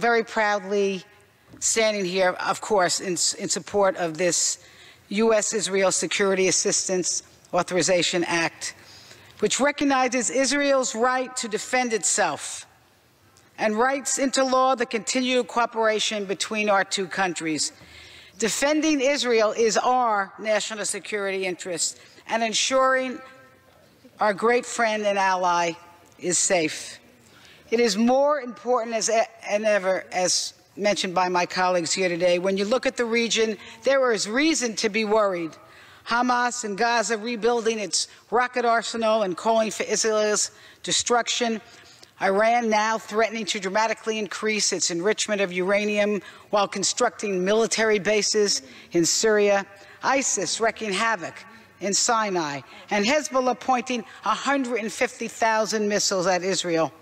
very proudly standing here, of course, in support of this U.S.-Israel Security Assistance Authorization Act, which recognizes Israel's right to defend itself and writes into law the continued cooperation between our two countries. Defending Israel is our national security interest, and ensuring our great friend and ally is safe. It is more important than ever, as mentioned by my colleagues here today. When you look at the region, there is reason to be worried. Hamas in Gaza rebuilding its rocket arsenal and calling for Israel's destruction. Iran now threatening to dramatically increase its enrichment of uranium while constructing military bases in Syria. ISIS wreaking havoc in Sinai. And Hezbollah pointing 150,000 missiles at Israel.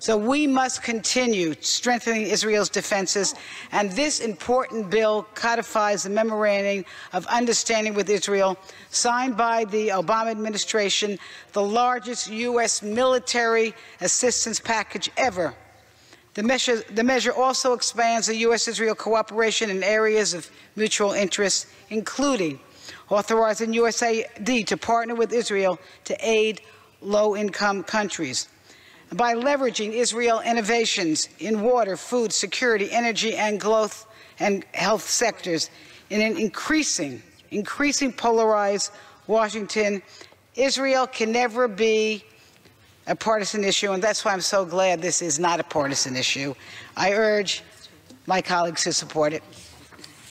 So we must continue strengthening Israel's defenses, and this important bill codifies the Memorandum of Understanding with Israel, signed by the Obama administration, the largest U.S. military assistance package ever. The measure also expands the U.S.-Israel cooperation in areas of mutual interest, including authorizing USAID to partner with Israel to aid low-income countries. By leveraging Israel innovations in water, food, security, energy, and growth and health sectors in an increasing polarized Washington, Israel can never be a partisan issue, and that's why I'm so glad this is not a partisan issue. I urge my colleagues to support it.